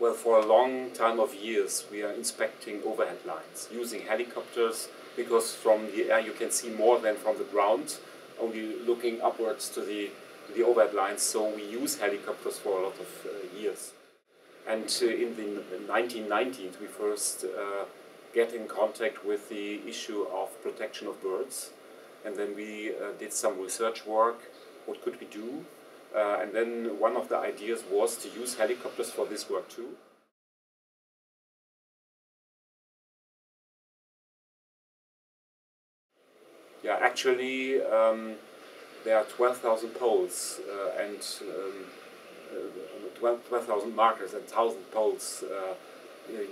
Well, for a long time of years, we are inspecting overhead lines using helicopters, because from the air you can see more than from the ground, only looking upwards to the overhead lines. So we use helicopters for a lot of years. And in the 1990s, we first get in contact with the issue of protection of birds. And then we did some research work, what could we do? And then one of the ideas was to use helicopters for this work too. Yeah, actually there are 12,000 poles and 12,000 markers and 1,000 poles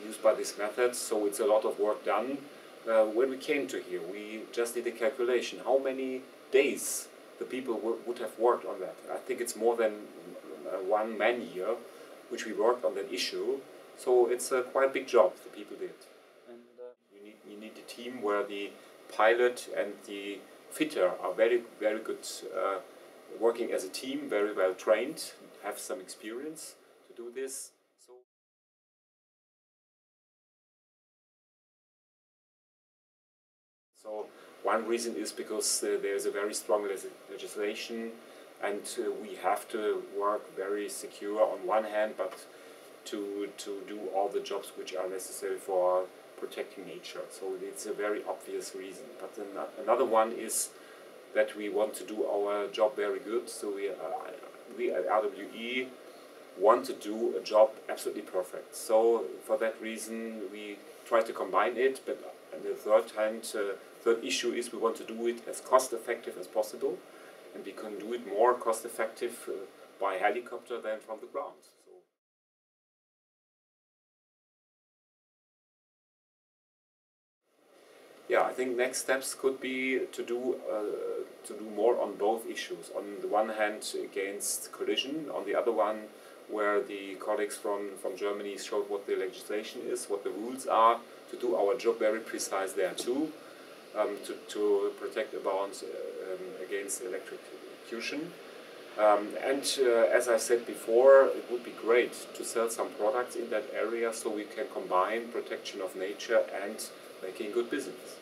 used by this method, so it's a lot of work done. When we came to here, we just did a calculation how many days the people would have worked on that. I think it's more than 1 man-year which we worked on that issue, so it's a quite big job the people did. And you need a team where the pilot and the fitter are very good, working as a team, very well trained, have some experience to do this. So one reason is because there is a very strong legislation, and we have to work very secure on one hand, but to do all the jobs which are necessary for protecting nature. So it's a very obvious reason. But then another one is that we want to do our job very good. So we at RWE want to do a job absolutely perfect. So for that reason, we try to combine it. But and the third issue is we want to do it as cost-effective as possible, and we can do it more cost-effective by helicopter than from the ground. So yeah, I think next steps could be to do more on both issues. On the one hand, against collision; on the other one, where the colleagues from Germany showed what the legislation is, what the rules are, to do our job very precise there too, to protect about against electrocution. As I said before, it would be great to sell some products in that area so we can combine protection of nature and making good business.